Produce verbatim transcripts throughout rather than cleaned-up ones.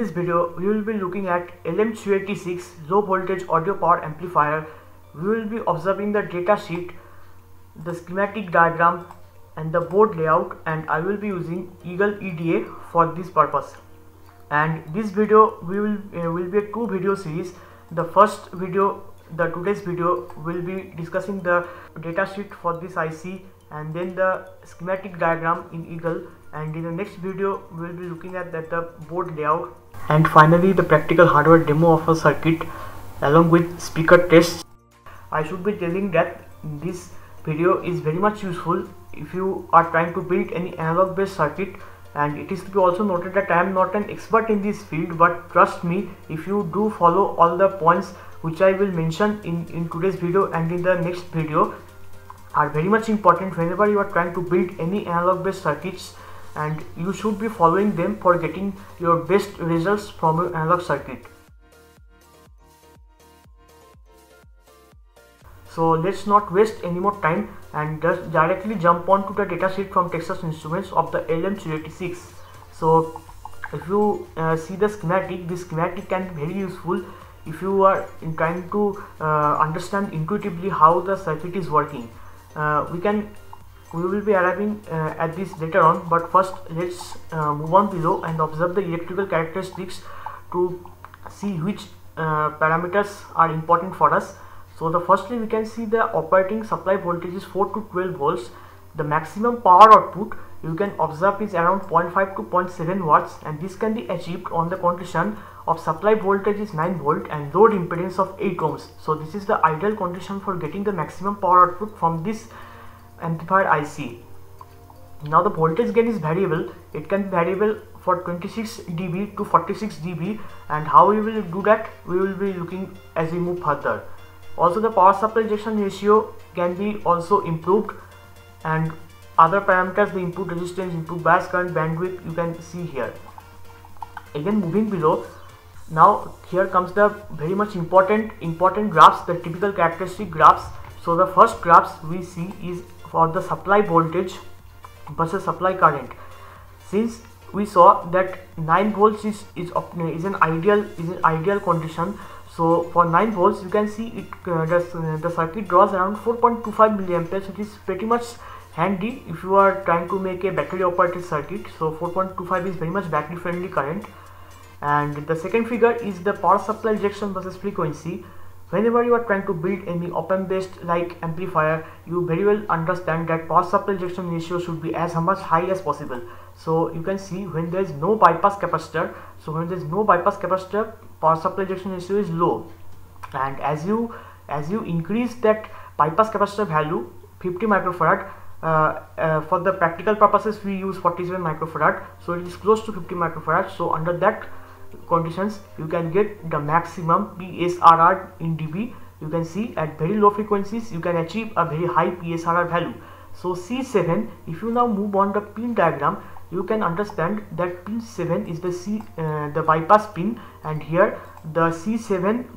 this video, we will be looking at L M three eighty-six low voltage audio power amplifier. We will be observing the data sheet, the schematic diagram and the board layout, and I will be using Eagle E D A for this purpose. And this video we will, uh, will be a two video series. The first video, the today's video, will be discussing the data sheet for this I C and then the schematic diagram in Eagle, and in the next video we will be looking at that the board layout and finally the practical hardware demo of a circuit along with speaker tests. I should be telling that this video is very much useful if you are trying to build any analog based circuit, and it is to be also noted that I am not an expert in this field, but trust me, if you do follow all the points which I will mention in, in today's video and in the next video are very much important whenever you are trying to build any analog based circuits, and you should be following them for getting your best results from your analog circuit. So let's not waste any more time and just directly jump on to the datasheet from Texas Instruments of the L M three eighty-six. So if you uh, see the schematic, this schematic can be very useful if you are in trying to uh, understand intuitively how the circuit is working. Uh, we can we will be arriving uh, at this later on, but first let's uh, move on below and observe the electrical characteristics to see which uh, parameters are important for us. So the firstly we can see the operating supply voltage is four to twelve volts. The maximum power output you can observe is around zero point five to zero point seven watts, and this can be achieved on the condition of supply voltage is nine volt and load impedance of eight ohms. So this is the ideal condition for getting the maximum power output from this amplifier I C. Now the voltage gain is variable. It can be variable for twenty-six decibels to forty-six decibels, and how we will do that we will be looking as we move further. Also the power supply rejection ratio can be also improved, and other parameters, the input resistance, input bias current, bandwidth, you can see here. Again moving below, now here comes the very much important important graphs, the typical characteristic graphs. So the first graphs we see is for the supply voltage versus supply current. Since we saw that nine volts is, is, is an ideal is an ideal condition, so for nine volts you can see it uh, does, uh, the circuit draws around four point two five milliamperes, which is pretty much handy if you are trying to make a battery operated circuit. So four point two five is very much battery friendly current. And the second figure is the power supply rejection versus frequency. Whenever you are trying to build any op-amp based like amplifier, you very well understand that power supply rejection ratio should be as much high as possible. So you can see when there is no bypass capacitor, so when there is no bypass capacitor, power supply rejection ratio is low. And as you as you increase that bypass capacitor value, fifty microfarad, uh, uh, for the practical purposes we use forty-seven microfarad, so it is close to fifty microfarad. So under that conditions you can get the maximum P S R R in dB. You can see at very low frequencies you can achieve a very high P S R R value. So C seven, if you now move on the pin diagram, you can understand that pin seven is the C uh, the bypass pin, and here the C seven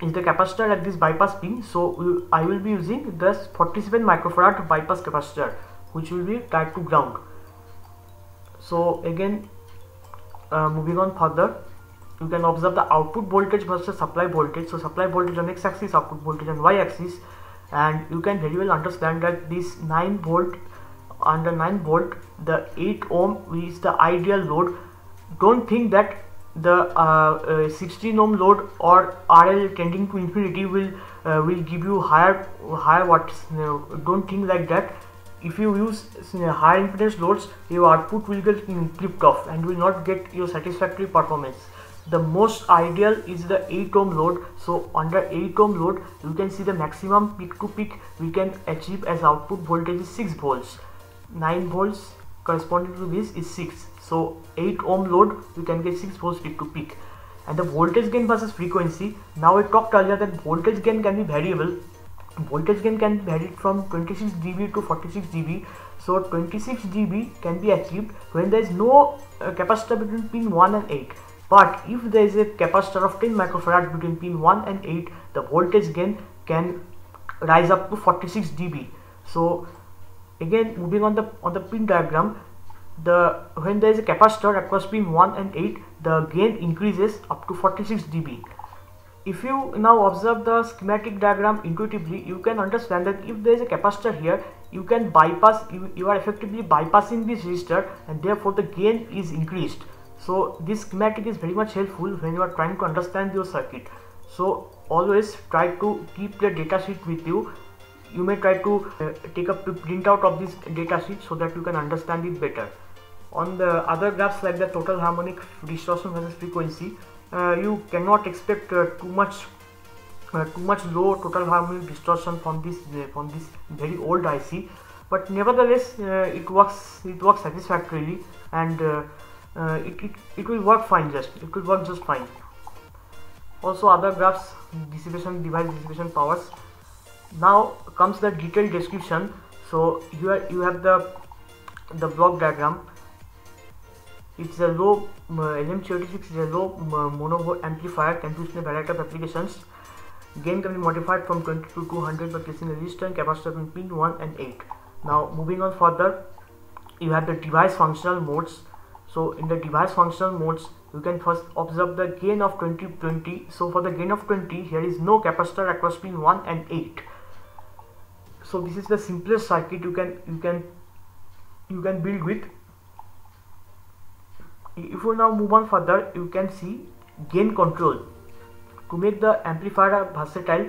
is the capacitor at this bypass pin. So I will be using this forty-seven microfarad bypass capacitor which will be tied to ground. So again uh, moving on further, you can observe the output voltage versus supply voltage. So supply voltage on x-axis, output voltage on y-axis, and you can very well understand that this nine volt, under nine volt, the eight ohm is the ideal load. Don't think that the uh, uh, sixteen ohm load or R L tending to infinity will uh, will give you higher higher watts. No, don't think like that. If you use uh, higher impedance loads, your output will get clipped off and will not get your satisfactory performance. The most ideal is the eight ohm load. So under eight ohm load you can see the maximum peak to peak we can achieve as output voltage is six volts. nine volts corresponding to this is six. So eight ohm load you can get six volts peak to peak. And the voltage gain versus frequency. Now I talked earlier that voltage gain can be variable. Voltage gain can vary from twenty-six decibels to forty-six decibels. So twenty-six decibels can be achieved when there is no uh, capacitor between pin one and eight. But if there is a capacitor of ten microfarad between pin one and eight, the voltage gain can rise up to forty-six decibels. So again moving on the on the pin diagram, the when there is a capacitor across pin one and eight, the gain increases up to forty-six decibels. If you now observe the schematic diagram intuitively, you can understand that if there is a capacitor here, you can bypass, you, you are effectively bypassing this resistor, and therefore the gain is increased. So this schematic is very much helpful when you are trying to understand your circuit. So always try to keep the data sheet with you. You may try to uh, take a print out of this data sheet so that you can understand it better. On the other graphs like the total harmonic distortion versus frequency, uh, you cannot expect uh, too much uh, too much low total harmonic distortion from this uh, from this very old I C, but nevertheless uh, it works it works satisfactorily, and uh, uh, it, it, it will work fine just it will work just fine. Also other graphs, dissipation device dissipation powers. Now comes the detailed description. So here you have the the block diagram. It's a low uh, L M three eighty-six is a low uh, mono amplifier, can be used in a variety of applications. Gain can be modified from twenty to two hundred by placing a resistor and capacitor on pin one and eight. Now moving on further, you have the device functional modes. So in the device functional modes, you can first observe the gain of twenty twenty. So for the gain of twenty, here is no capacitor across pin one and eight. So this is the simplest circuit you can you can you can build with. If we now move on further, you can see gain control. To make the amplifier versatile,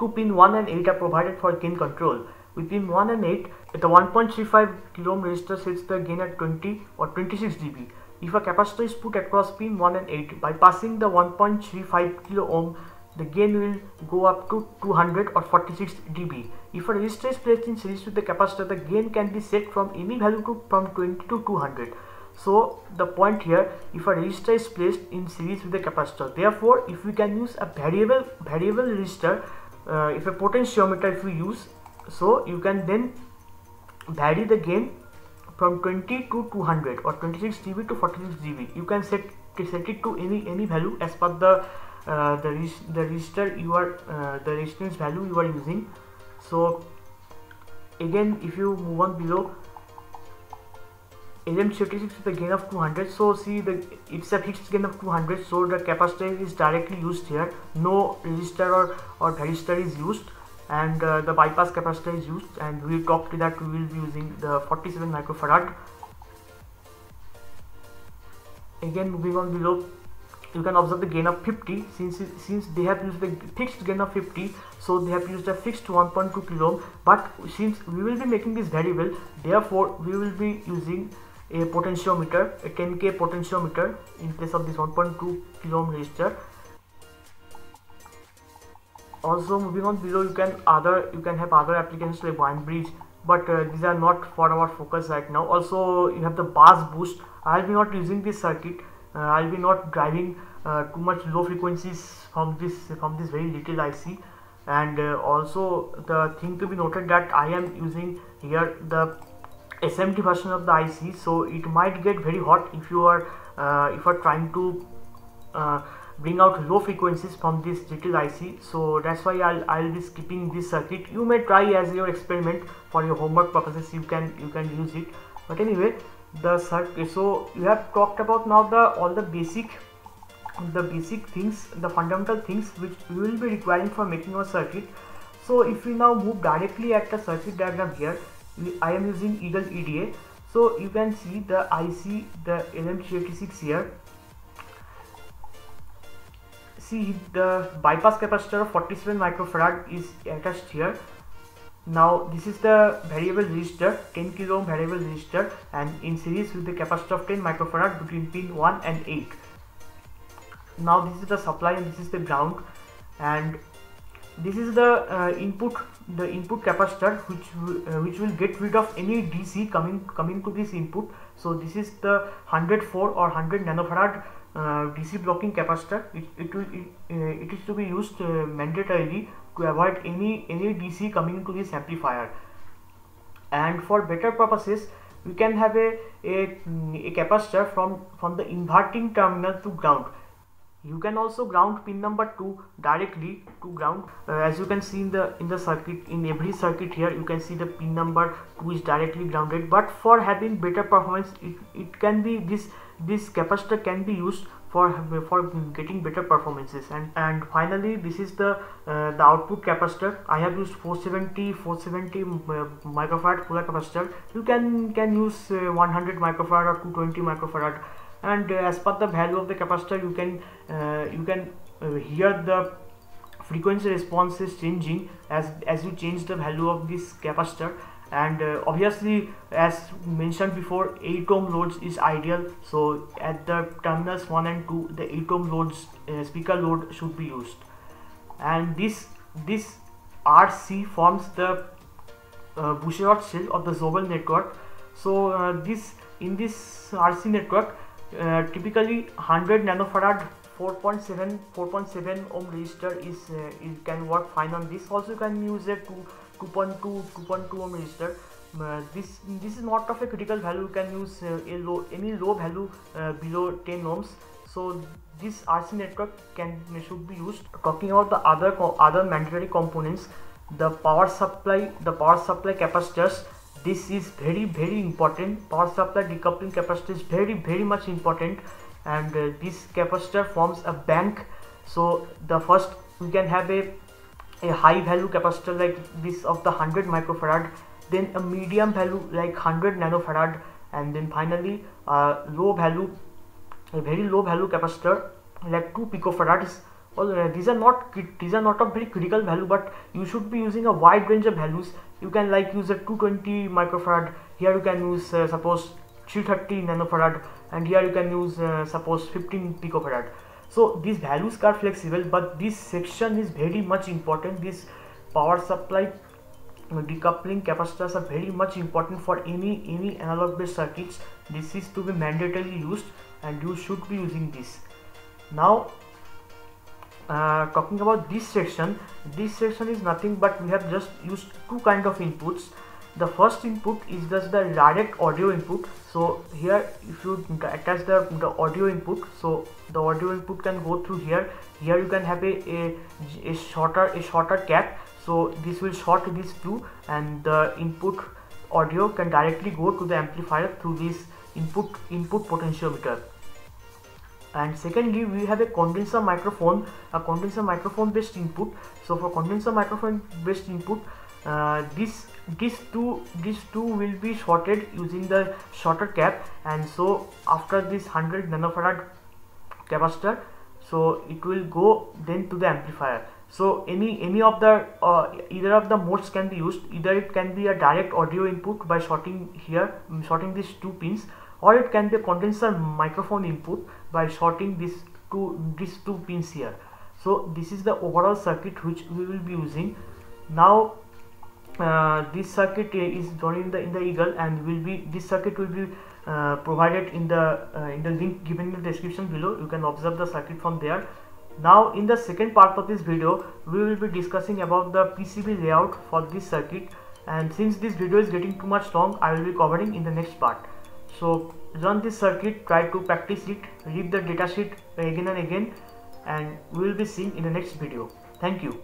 two pin one and eight are provided for gain control. With pin one and eight, the one point three five kilo ohm resistor sets the gain at twenty or twenty-six decibels. If a capacitor is put across pin one and eight, by passing the one point three five kilo ohm, the gain will go up to two hundred or forty-six decibels. If a resistor is placed in series with the capacitor, the gain can be set from any value to from twenty to two hundred. So the point here, if a resistor is placed in series with the capacitor, therefore if we can use a variable variable resistor, uh, if a potentiometer if we use, so you can then vary the gain from twenty to two hundred or twenty-six decibels to forty-six decibels. You can set set it to any any value as per the uh, the res the resistor you are uh, the resistance value you are using. So again, if you move on below, L M three eighty-six with a gain of two hundred. So see, the it's a fixed gain of two hundred, so the capacitor is directly used here. No resistor or, or varistor is used, and uh, the bypass capacitor is used, and we will talk to that. We will be using the forty-seven microfarad. Again, moving on below, you can observe the gain of fifty. Since since they have used the fixed gain of fifty, so they have used a fixed one point two kilo ohm. But since we will be making this variable, therefore we will be using a potentiometer, a ten K potentiometer in place of this one point two kilo ohm resistor. Also moving on below, you can other you can have other applications like wine bridge, but uh, these are not for our focus right now. Also you have the bass boost. I'll be not using this circuit. uh, I'll be not driving uh, too much low frequencies from this from this very little I C. And uh, also the thing to be noted that I am using here the S M T version of the I C, so it might get very hot if you are uh, if you are trying to uh, bring out low frequencies from this little I C. So that's why I'll, I'll be skipping this circuit. You may try as your experiment for your homework purposes. You can you can use it, but anyway, the circuit. So you have talked about now the all the basic the basic things, the fundamental things which we will be requiring for making our circuit. So if we now move directly at the circuit diagram here, we, I am using Eagle E D A. So you can see the I C, the L M three eighty-six here. See, the bypass capacitor of forty-seven microfarad is attached here. Now this is the variable resistor, ten kilo ohm variable resistor, and in series with the capacitor of ten microfarad between pin one and eight. Now this is the supply and this is the ground, and this is the uh, input the input capacitor which uh, which will get rid of any D C coming coming to this input. So this is the one hundred four or one hundred nanofarad Uh, D C blocking capacitor. It, it, will, it, uh, it is to be used uh, mandatorily to avoid any, any D C coming into this amplifier. And for better purposes, we can have a, a, a capacitor from, from the inverting terminal to ground. You can also ground pin number two directly to ground. Uh, as you can see in the in the circuit, in every circuit here you can see the pin number two is directly grounded, but for having better performance it, it can be this this capacitor can be used for for getting better performances. And and finally this is the uh, the output capacitor. I have used four seventy uh, microfarad Coulomb capacitor. You can can use uh, one hundred microfarad or two twenty microfarad. And uh, as per the value of the capacitor, you can uh, you can uh, hear the frequency response is changing as as you change the value of this capacitor. And uh, obviously, as mentioned before, eight ohm loads is ideal. So at the terminals one and two, the eight ohm loads uh, speaker load should be used. And this this R C forms the uh, Boucherot cell of the Zobel network. So uh, this in this R C network. Uh, typically one hundred nanofarad four point seven ohm resistor is uh, it can work fine on this. Also you can use a two point two ohm resistor. Uh, this this is not of a critical value. You can use uh, a low, any low value uh, below ten ohms. So this R C network can should be used. Talking about the other other mandatory components, the power supply the power supply capacitors. This is very very important. Power supply decoupling capacitor is very very much important, and uh, this capacitor forms a bank. So the first we can have a, a high value capacitor like this of the one hundred microfarad, then a medium value like one hundred nanofarad, and then finally uh, low value, a very low value capacitor like two picofarads. Well, these are not these are not of very critical value, but you should be using a wide range of values. You can like use a two twenty microfarad. Here you can use uh, suppose three thirty nanofarad, and here you can use uh, suppose fifteen picofarad. So these values are flexible, but this section is very much important. This power supply decoupling capacitors are very much important for any any analog based circuits. This is to be mandatorily used, and you should be using this. Now. Uh, talking about this section, this section is nothing but we have just used two kind of inputs. The first input is just the direct audio input. So here if you attach the, the audio input, so the audio input can go through here. Here you can have a, a, a shorter a shorter cap, so this will short this through, and the input audio can directly go to the amplifier through this input input potentiometer. And secondly, we have a condenser microphone, a condenser microphone based input. So for condenser microphone based input, uh, this these two these two will be shorted using the shorter cap, and so after this one hundred nanofarad capacitor, so it will go then to the amplifier. So any any of the uh, either of the modes can be used. Either it can be a direct audio input by shorting here, shorting these two pins, or it can be a condenser microphone input by shorting these two these two pins here. So this is the overall circuit which we will be using. Now uh, this circuit is done in the in the Eagle, and will be this circuit will be uh, provided in the uh, in the link given in the description below. You can observe the circuit from there. Now in the second part of this video, we will be discussing about the P C B layout for this circuit, and since this video is getting too much long, I will be covering in the next part. So run this circuit, try to practice it, read the datasheet again and again, and we will be seeing in the next video. Thank you.